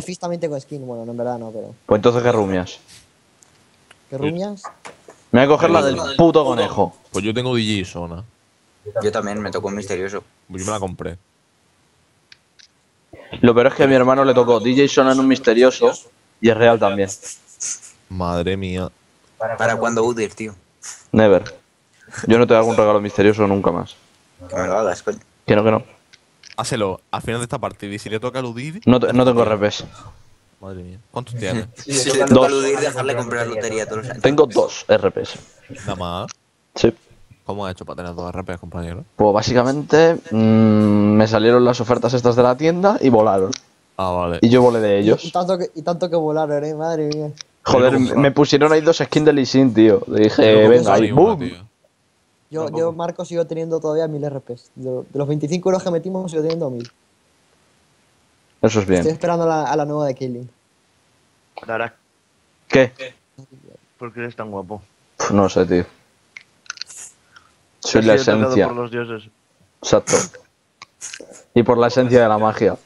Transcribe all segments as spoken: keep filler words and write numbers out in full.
que Fizz también tengo skin. Bueno, no, en verdad no, pero... Pues entonces, ¿qué rumias? ¿Qué rumias? Me voy a coger la del puto conejo. Pues yo tengo D J Sona. Yo también, me tocó un misterioso. Pues yo me la compré. Lo peor es que a mi hermano le tocó D J Sona en un misterioso y es real también. Madre mía. ¿Para cuándo U D I R, tío? Never. Yo no te hago un regalo misterioso nunca más. Que me lo hagas, coño. Que no, que no. Hácelo al final de esta partida y si le toca aludir. No, te, no tengo R Ps. Madre mía. ¿Cuántos tienes? Si le toca aludir, dejarle comprar lotería todos los años. Tengo dos R Ps. Nada más. Sí. ¿Cómo has hecho para tener dos R Ps, compañero? Pues básicamente mmm, me salieron las ofertas estas de la tienda y volaron. Ah, vale. Y yo volé de ellos. Y tanto que, y tanto que volaron, eh, madre mía. Joder, no, me pusieron ahí dos skins de Lee Sin, tío. Le dije, eh, venga, ahí, boom. Tío. Yo, yo, Marco, sigo teniendo todavía mil R Ps. De los veinticinco euros que metimos, sigo teniendo mil. Eso es bien. Estoy esperando a la, a la nueva de Killing. Lara. ¿Qué? ¿Qué? ¿Por qué eres tan guapo? No sé, tío. Soy la esencia. Por los dioses. Exacto. Y por la esencia de la magia.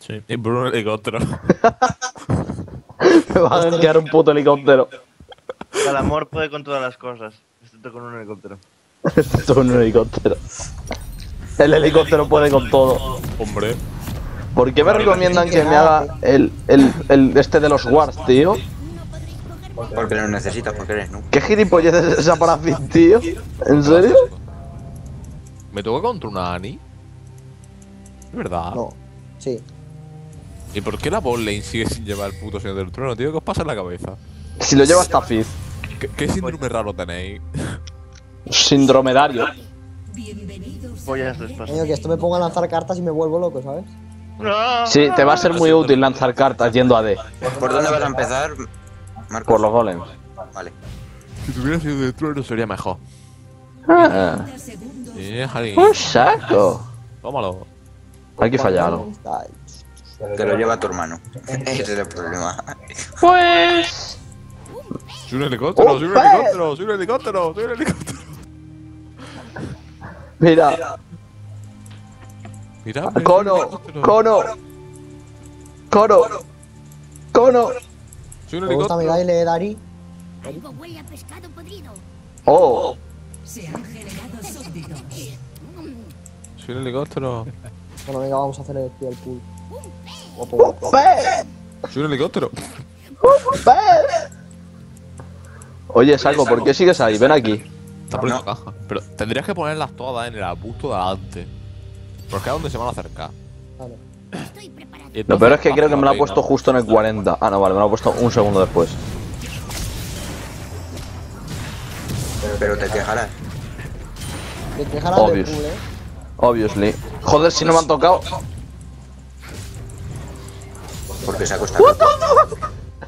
Sí, y por un helicóptero. Me va a quedar un puto helicóptero. El amor puede con todas las cosas, excepto con un helicóptero. Excepto con un helicóptero. El helicóptero puede con todo. Hombre. ¿Por qué me recomiendan que me haga el, el, el este de los Wards, tío? Porque lo necesitas, porque eres noob. ¿Qué gilipollez es esa para Fizz, tío? ¿En serio? ¿Me toca contra una Annie? ¿Es verdad? No. Sí. ¿Y por qué la Bond Lane sigue sin llevar el puto señor del trono, tío? ¿Qué os pasa en la cabeza? Si lo lleva hasta Fizz. ¿Qué, qué síndrome raro tenéis? Sindromedario. Pollas después. Coño, que esto me ponga a lanzar cartas y me vuelvo loco, ¿sabes? Sí, te va a ser muy útil lanzar cartas yendo a D. ¿Por dónde vas a empezar, Marcos? Por los golems. Vale. Si tuviera señor del trono sería mejor. Ah. Sí, ¡un saco! Tómalo. Hay que fallar algo. Te lo lleva tu hermano. Ese es el problema. Pues... Soy un helicóptero, soy un helicóptero, soy un helicóptero, soy un helicóptero. Mira. Mira. Cono, cono. Cono. Cono. Soy un helicóptero. ¿Te gusta mi baile, Dari? Algo huele a pescado podrido. Oh. Se han generado súbditos. Soy un helicóptero. Bueno, venga, vamos a hacer el tío al pool. Soy un helicóptero. Oye, Salvo, ¿por qué sigues ahí? Ven aquí. Está poniendo caja. Pero tendrías que ponerlas todas en el arbusto de adelante. Porque es donde se van a acercar. Lo peor es que creo que me lo ha puesto justo en el cuarenta. Ah, no, vale, me lo ha puesto un segundo después. Pero te quejarás. Te quejarás. Obvious. Obviously. Joder, si no me han tocado. Porque se ha costado.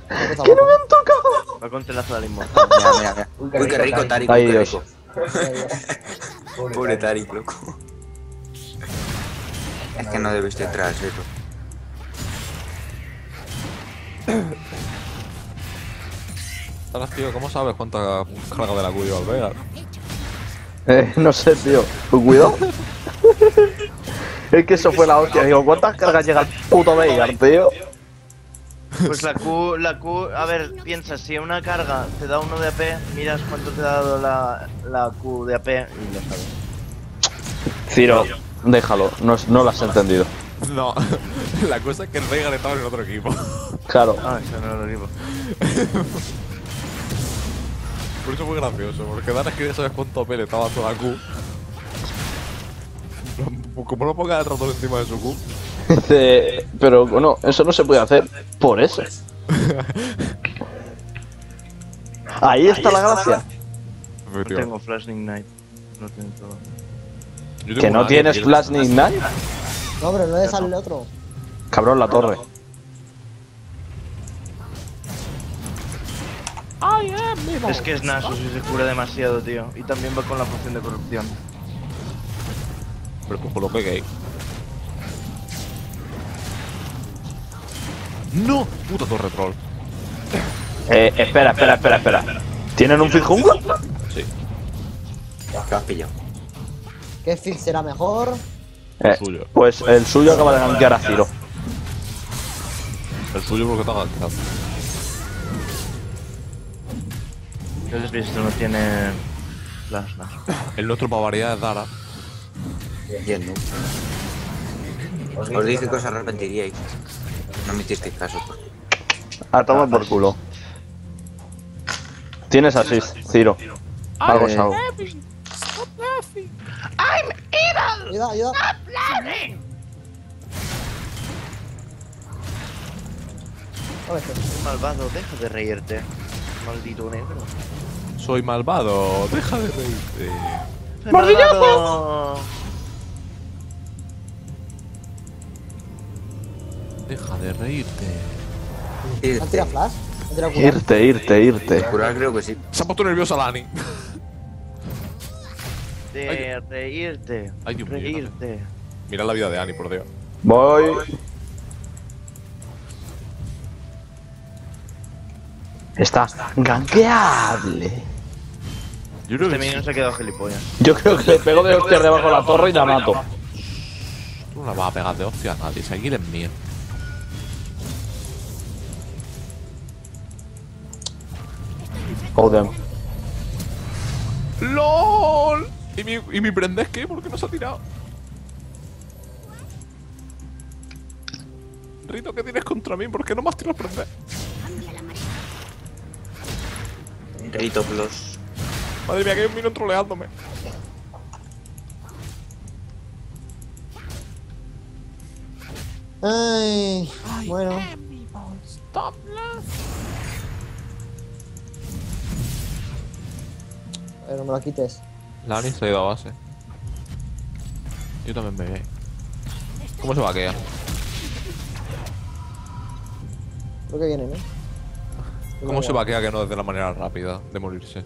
¡Que no me han tocado! Va con telazo de limón. Mira, mira, mira. Uy, qué rico, Tarik. Ay, Dios. Pobre Tarik, loco. Es que no debiste entrar, eso. Tarik, tío, ¿cómo sabes cuánta carga de la Q al Vega? Eh, no sé, tío. Cuidado. Es que eso fue la hostia. Digo, ¿cuántas cargas llega el puto Vega, tío? Pues la Q, la Q, a ver, piensa, si una carga te da uno de A P, miras cuánto te ha dado la, la Q de A P y lo sabes. Ciro, déjalo, no, no lo has entendido. No, la cosa es que el Vega le estaba en otro equipo. Claro. Ah, eso no era otro equipo. Por eso fue gracioso, porque Dana quería saber cuánto A P le estaba toda la Q. Como no ponga el ratón encima de su Q. Dice, pero bueno, eso no se puede hacer por eso. Ahí está la gracia. No tengo Flash Ignite. No tengo todo. ¿Que no tienes Flash Ignite? No, pero no le sale el otro. Cabrón, la torre. Es que es Nasus y se cura demasiado, tío. Y también va con la poción de corrupción. Pero cojo lo que hay. ¡No! Puta torre troll. Eh, espera, espera, espera, espera. ¿Tienen un Fizz jungla? Sí. ¿Qué has pillado? ¿Qué Fizz será mejor? Eh, el suyo. Pues el suyo acaba de gankear a Ciro. El suyo porque está agachado. Entonces, visto no tiene flash, no. El nuestro para variedad es Dara. Entiendo. Os, os dije que os arrepentiríais. No me hicisteis caso. Ah, toma por culo. Tienes asist, Ciro. Algo es algo. Stop laughing. I'm evil. Ayuda, ayuda. Stop laughing. Oh, soy malvado, deja de reírte. Maldito negro. Soy malvado, deja de reírte. ¡Maldillazo! Deja de reírte. ¿Han tirado flash? ¿Han tirado curar? Irte, irte, irte. Curar creo que sí. Se ha puesto nerviosa la Annie. De reírte. Ay, Dios mío. Reírte. Mira la vida de Annie, por Dios. Voy. Está ganqueable. Yo creo que este sí. No se ha quedado gilipollas. Yo creo que le pego de hostia debajo de la torre y la mato. Tú no la vas a pegar de hostia a nadie, si aquí eres mío. Oh, damn. ¡Lol! ¿Y mi, y mi prendés qué? ¿Por qué no se ha tirado? Rito, ¿qué tienes contra mí? ¿Por qué no me has tirado el prendés? Rito plus. Madre mía, que hay un minion troleándome. Ay, Ay bueno. Stop a ver, no me la quites. La Annie se ha ido a base. Yo también me voy. ¿Cómo se va a quedar? Creo que viene, ¿no? ¿eh? ¿Cómo se vaquea que no es de la manera rápida de morirse?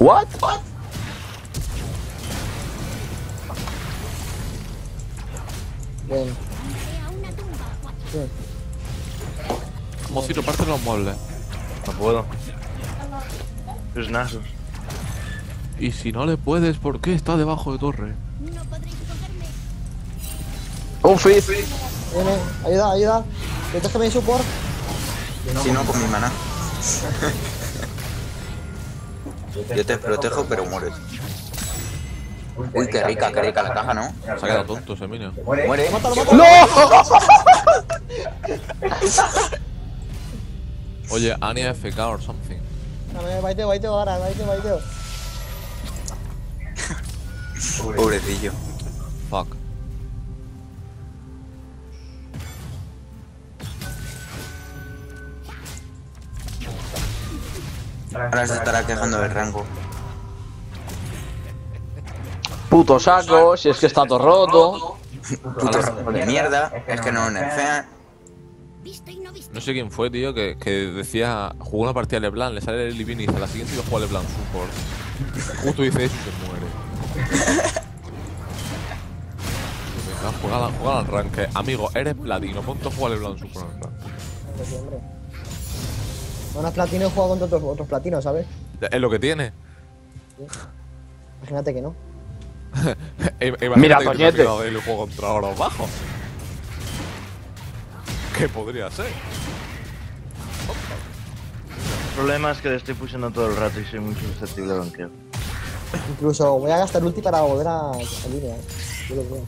What? What? Bien. Bien. Como si lo parte los muebles. No puedo. Es Nasus. Y si no le puedes, ¿por qué está debajo de torre? No podréis cogerme. Un Fizz. Viene, ayuda, ayuda. ¿Quieres que me support? Si no, con mi maná. Yo te protejo, pero mueres. Uy, qué rica, qué rica la caja, ¿no? Se ha quedado tonto ese minion. Muere. ¡No! Oye, Annie F K or something. A ver, baiteo, baiteo ahora, baiteo, baiteo. Pobrecillo. Fuck. Ahora se estará quejando del rango. Puto saco, si es que está todo roto. Puto saco de mierda, es que no nerfean. No sé quién fue, tío, que, que decía. Jugó una partida de Leblanc, le sale el Livin y dice: la siguiente iba a jugar Leblanc support. Justo dice eso y se muere. Venga, juega al ranque. Amigo, eres platino, ponte a jugar el blanco por el ranque. Bueno, platino he jugado contra otros, otros platinos, ¿sabes? Es lo que tiene. ¿Sí? Imagínate que no. e imagínate. Mira, coñete. Y lo juego contra oros bajos. ¿Qué podría ser? El problema es que le estoy pushando todo el rato y soy muy susceptible al banqueo. Incluso voy a gastar ulti para volver a la línea, ¿eh? Yo lo creo.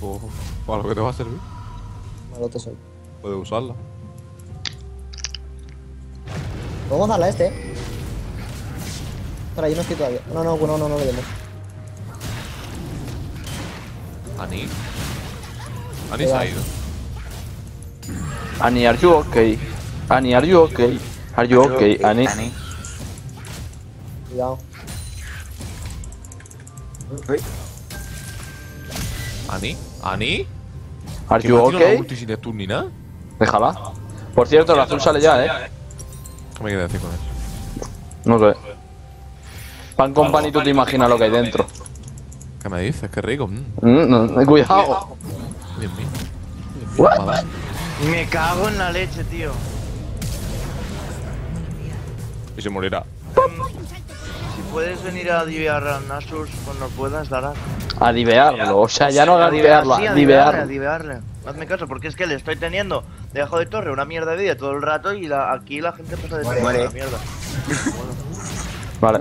Oh, ¿para lo que te va a servir? Malote soy. Puedes usarla. Podemos darle a este, eh. Espera, yo no estoy todavía. No, no, no, no, no lo vemos. Annie. Annie se ha ido. Annie, are you okay? Annie, are you okay? Are you okay, Annie? Cuidado. Annie, Annie, ¿are you okay? Déjala. Por cierto, la azul sale ya, eh. ¿Qué me queda decir con eso? No sé. Pan con pan y tú te imaginas lo que hay dentro. ¿Qué me dices? Qué rico. Cuidado. Me cago en la leche, tío. Y se morirá. ¿Puedes venir a divear a Nasus cuando puedas, Dara? A divearlo, o sea, ya no a divearlo, sí, a divearle, a divearle. Hazme caso, porque es que le estoy teniendo debajo de torre una mierda de vida todo el rato y la, aquí la gente pasa de torre vale. mierda. Bueno. Vale.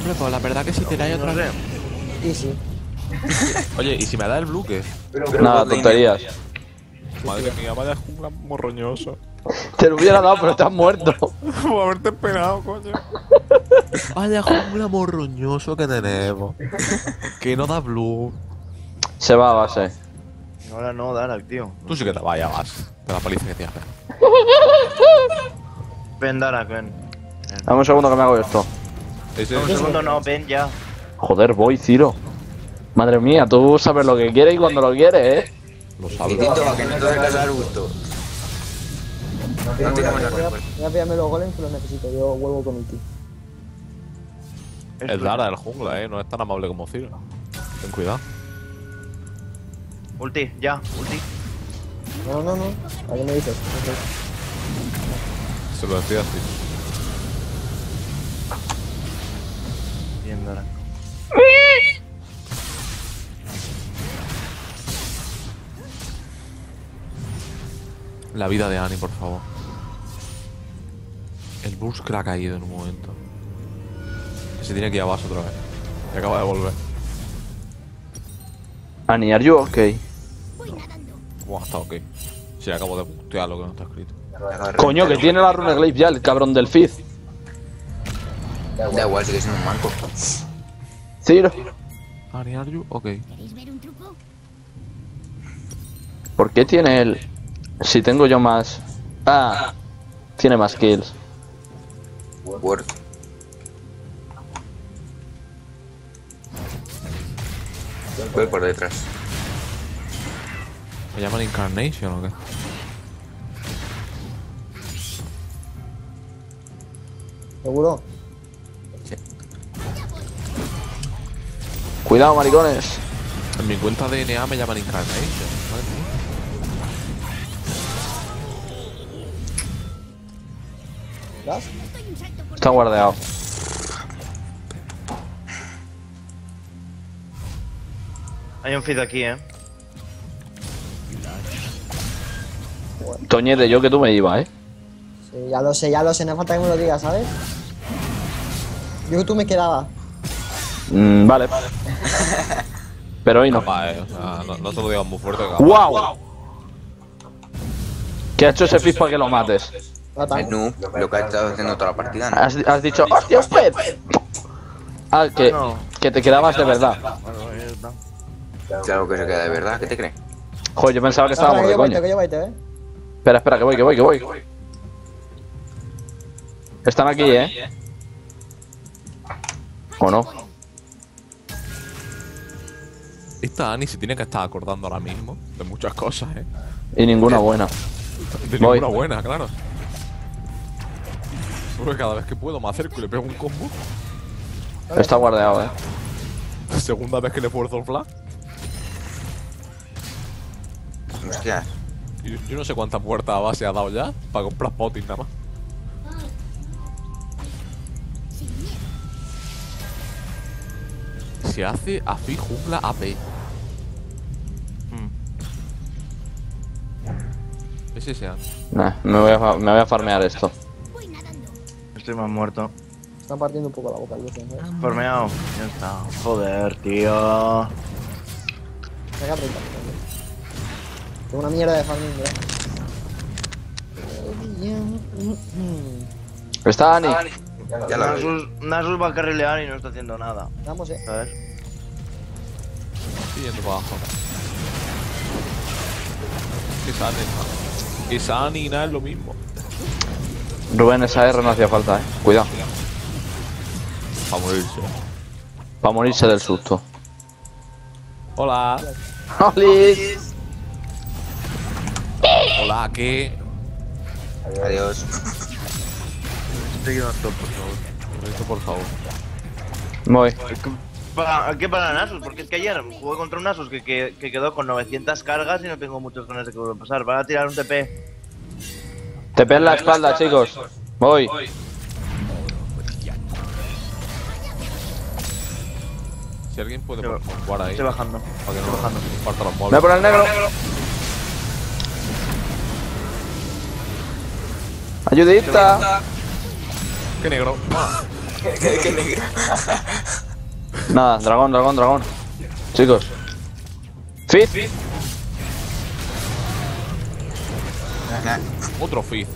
Hombre, pues la verdad que si te da otra vez. Sí, sí. Oye, ¿y si me da el blue qué? Nada, tonterías. Madre mía, vaya jungla morroñoso. Te lo hubiera dado, pero estás muerto. Por haberte esperado, coño. Vaya jungla morroñoso que tenemos. Que no da blue. Se va a base. Ahora no, Darak, tío. Tú sí que te vayas, vas. Con la paliza que tienes. Ven, Darak, ven. Dame un segundo que me hago esto. Dame un segundo, no, ven ya. Joder, voy, Ciro. Madre mía, tú sabes lo que quieres y cuando lo quieres, eh. Lo sabes. Que no te vas a dar gusto. No tiramos la cuerda. Voy a pillarme los golems que los necesito, yo vuelvo con mi tío. Es Dara del jungla, eh, no es tan amable como Ciro. Ten cuidado. Ulti, ya, ulti. No, no, no. ¿A qué me dices? Se lo decía así. Bien, Dara. La vida de Annie, por favor. El burst que le ha caído en un momento. Se tiene que ir a base otra vez. Y acaba de volver. Annie, ¿are you okay? No. Buah, está ok. Sí, acabo de putear lo que no está escrito. Coño, que tiene la runa Glaive ya, el cabrón del Fizz. Da igual, sigue siendo un manco. Ciro. Annie, ¿are you okay? ¿Por qué tiene el...? Si tengo yo más... Ah, tiene más kills. Word. Voy por detrás. ¿Me llaman Incarnation o qué? ¿Seguro? Sí. Cuidado, maricones. En mi cuenta de N A me llaman Incarnation, ¿vale? Está guardado. Hay un feed aquí, eh. Toñete, yo que tú me ibas, eh. Sí, ya lo sé, ya lo sé, no falta que me lo digas, ¿sabes? Yo que tú me quedaba. Mm, vale. vale. Pero hoy no. Capaz, eh. o sea, no, no te lo digas muy fuerte. Capaz. ¡Wow! ¿Qué ha hecho ese Fizz para que lo mates? No, lo que ha estado haciendo toda la partida. ¿No? Has, has dicho, ¡hostia, Fizz! Ah, que, no, no. que te quedabas de verdad. Claro que se queda de verdad, ¿qué te crees? Joder, yo pensaba que estábamos de coño. Espera, espera, que voy, que voy, que voy. Están aquí, ¿eh? ¿O no? Esta Annie se tiene que estar acordando ahora mismo de muchas cosas, ¿eh? Y ninguna buena. De ninguna buena, claro. Porque cada vez que puedo me acerco y le pego un combo. Está guardado, eh. Segunda vez que le fuerzo el flash. Hostia. Yo, yo no sé cuántas puertas a base ha dado ya para comprar potis nada más. Se hace a Fizz jungla A P. Hmm. Ese sea. Nah, me voy a, me voy a farmear esto. Estoy más muerto. Están partiendo un poco la boca, yo tengo. Formeado. Ya está. Joder, tío. Me cago en la... Tengo una mierda de familia. Está Annie. Ya Nasus, Nasus va a carrilear y no está haciendo nada. Vamos, eh. A ver. Estoy yendo para abajo. Es Annie. Es Annie y nada es lo mismo. Rubén, esa R no hacía falta, eh. Cuidado. Para morirse. Para morirse del susto. Hola. ¡Holi! Hola, ¿qué? Adiós. Te quedas top, por favor. Esto, por favor. Voy. ¿Para qué para Nasus? Porque es que ayer jugué contra un Nasus que, que, que quedó con novecientas cargas y no tengo muchos con ese que vuelvo a pasar. Van a tirar un T P. Te pegan la espalda, chicos. Voy. Si alguien puede jugar ahí. Estoy bajando. Para que no bajando. Me voy a poner el negro. Ayudita. Qué negro. Qué, qué, qué negro. Nada, dragón, dragón, dragón. Chicos. Fizz. Otro Fizz.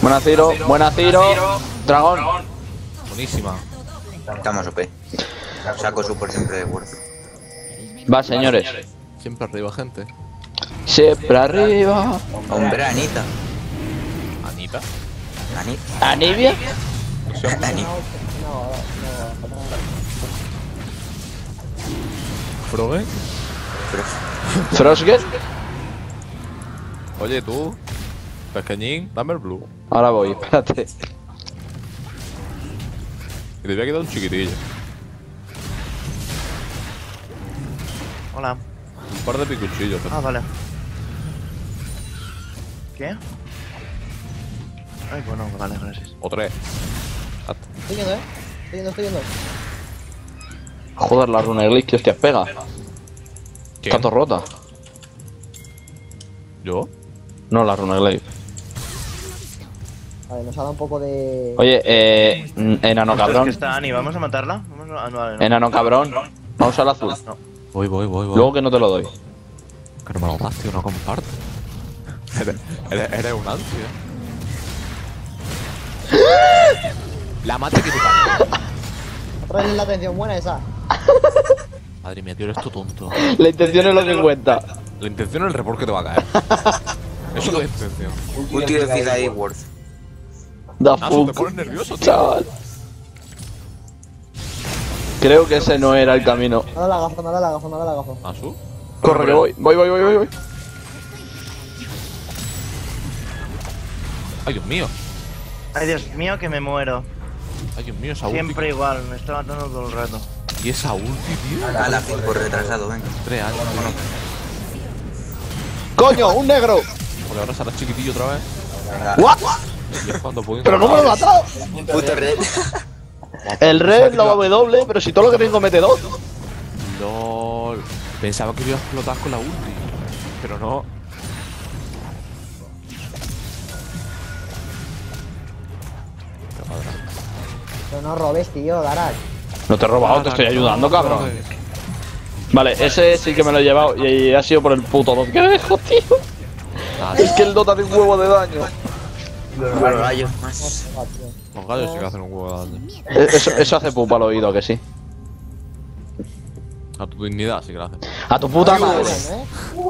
Buena Ciro, buena Ciro. Dragón. Buenísima. Estamos O P. Saco super siempre de Wards. Va, señores. Siempre arriba, gente. Siempre arriba. Hombre, Anita. ¿Anita? ¿Anita? ¿Anivia? Anivia. ¿Froge? ¿Frosget? Oye, tú, pequeñín, dame el blue. Ahora voy, espérate. Y te voy a quedar un chiquitillo. Hola. Un par de picuchillos. Ah, vale. ¿Qué? Ay, bueno, vale, gracias. O tres. Estoy yendo, eh. Estoy yendo, estoy yendo. Joder, la runa glitch que hostias pega. ¿Quién? Está todo rota. ¿Yo? No, la runa Glaive. A ver, nos ha dado un poco de... Oye, eh... enano cabrón. Es que está Annie, ¿vamos a matarla? Vamos a... Ah, no, vale, no. Enano cabrón. Vamos al azul. No. Voy, voy, voy, voy. Luego que no te lo doy. Que no me lo das, tío, no comparto. eres, eres, eres un ansia. La mate que te pasa. Otra vez la atención buena esa. Madre mía, tío, eres tú tonto. La intención es lo que cuenta. La intención es el report que te va a caer. Eso es la intención. Un tiro de C D Worth. Da fuck. Te pones nervioso, tío. Chaval. Creo que ese no era el camino. Nada la gafa, nada la gafa, nada la gafa. ¿Nasu? Corre, que voy. Voy, voy, voy, voy, voy. Ay, Dios mío. Ay, Dios mío, que me muero. Ay, Dios mío, esa ulti. Siempre igual, me está matando todo el rato. ¿Y esa ulti, tío? A la fin por retrasado, venga. Tres años, bueno. ¡Coño! ¡Un negro! Joder, ahora serás chiquitillo otra vez. ¿What? ¡Pero no me lo he matado! Puto red. El red lo va doble, pero si todo lo que tengo mete dos. Lol. Pensaba que iba a explotar con la ulti, pero no. Pero no robes, tío, Garak. No te he robado, te estoy ayudando, cabrón. Vale, ese sí que me lo he llevado y ha sido por el puto dot que dejo, tío. Dale. Es que el dot hace un huevo de daño. Los gallos más. Los gallos sí que hacen un huevo de daño. Eso, eso hace pupa al oído, que sí. A tu dignidad sí que lo hace. A tu puta madre.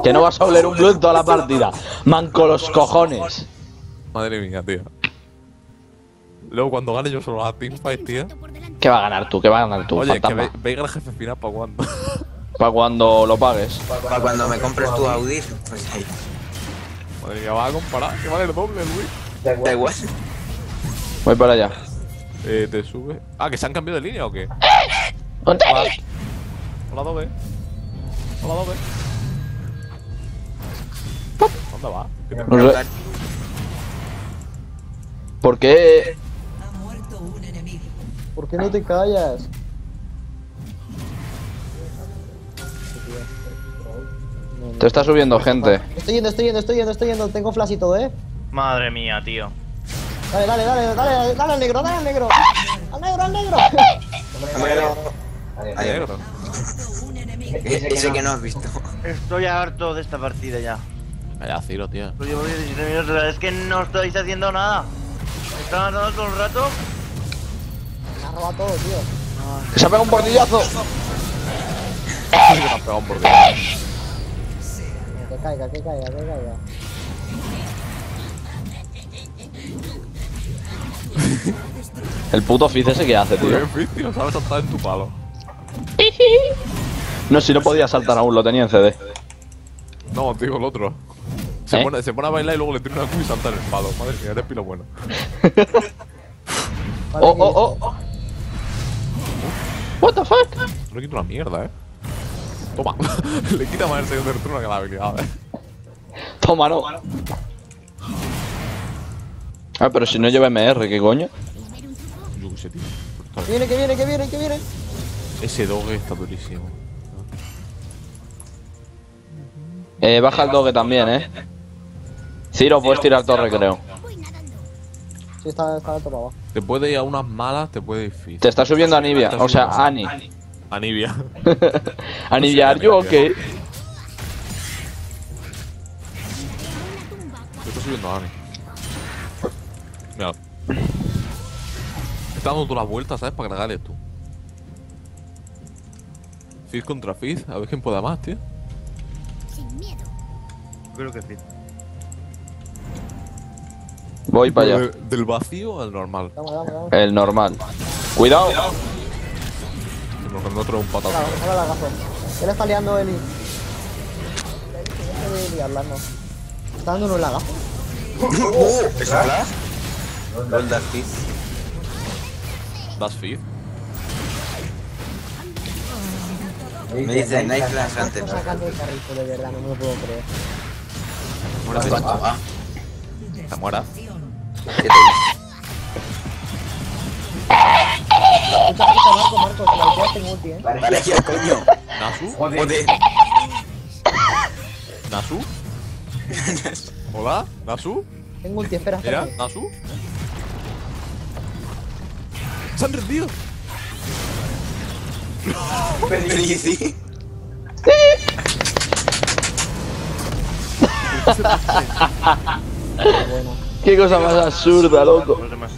Que no vas a oler un blue en toda la partida. Manco los cojones. Madre mía, tío. Luego cuando gane yo solo a teamfight, tío. ¿Qué va a ganar tú? ¿Qué va a ganar tú? Oye, fantasma. Que veis al jefe final para cuando. Para cuando lo pagues. Para cuando me compres tu Audi. Pues ahí. Madre mía, vas a comparar. Que vale el doble, Luis. Da igual. Voy para allá. Eh, te sube. Ah, ¿que se han cambiado de línea o qué? ¡Ponte! Hola, doble. Hola, doble. ¿Dónde va? ¿Qué te no sé. ¿Por qué? Ha muerto un enemigo. ¿Por qué no te callas? Te está subiendo gente. Estoy yendo, estoy yendo, estoy yendo, estoy yendo. Tengo flash y todo, eh. Madre mía, tío. Dale, dale, dale, dale, dale al negro, dale al negro. Al negro, al negro. Al negro. Al negro. Ese que no has visto. Estoy harto de esta partida ya. Vaya Ciro, tío. Es que no estáis haciendo nada. Me están matando todo el rato. Me ha robado todo, tío. Se ha pegado un bordillazo. Se ha pegado un bordillazo. Que caiga, que caiga, que caiga. El puto Fizz ese que hace, tío. Fizz, tío, sabes saltar en tu palo. No, si no podía saltar aún, lo tenía en C D. No, digo el otro. Se, ¿Eh? pone, se pone a bailar y luego le tira una Q y salta en el palo. Madre mía, eres pilo bueno. Oh, oh, oh. What the fuck? No le quito una mierda, eh. Toma. Le quita más el segundo del turno que la habilidad, ¿eh? Toma, no. Ah, pero si no lleva M R, ¿qué coño? Yo qué sé, tío. Que viene, que viene, que viene, que viene. Ese doge está durísimo. Eh, baja el doge también, eh. Ciro, puedes tirar torre, creo. Sí, está, está de abajo. Te puede ir a unas malas, te puede ir Fizz. Te está subiendo Anivia, o sea, Annie. Anivia. Anivia, ¿are you okay? Te está subiendo a Annie. Mira. Está dando todas las vueltas, ¿sabes? Para cargarle tú. Fizz contra Fizz, a ver quién pueda más, tío. Sin miedo. Creo que Fizz. Voy para allá. ¿Del vacío al normal? Dame, dame, dame. El normal. ¡Cuidado! Porque no trae un patado. Él está liando Eli. Está dando un lagazo. ¿Te salas? ¿Dónde das Fizz? ¿Das Fizz? Me dice Night Flash antes. Estoy sacando el carrito, de verdad, no me lo puedo creer. ¿Cuánto va? ¿Está muera? Marco, Marco, te la olvidaste multi, eh. Vale, aquí al coño. ¿Nasu? Joder. ¿Nasu? ¿Hola? ¿Nasu? Tengo ulti, espera, espera. Mira, ¿Nasu? ¡Se han rendido! ¿Perdí? ¿Sí? ¡Qué cosa más absurda, loco!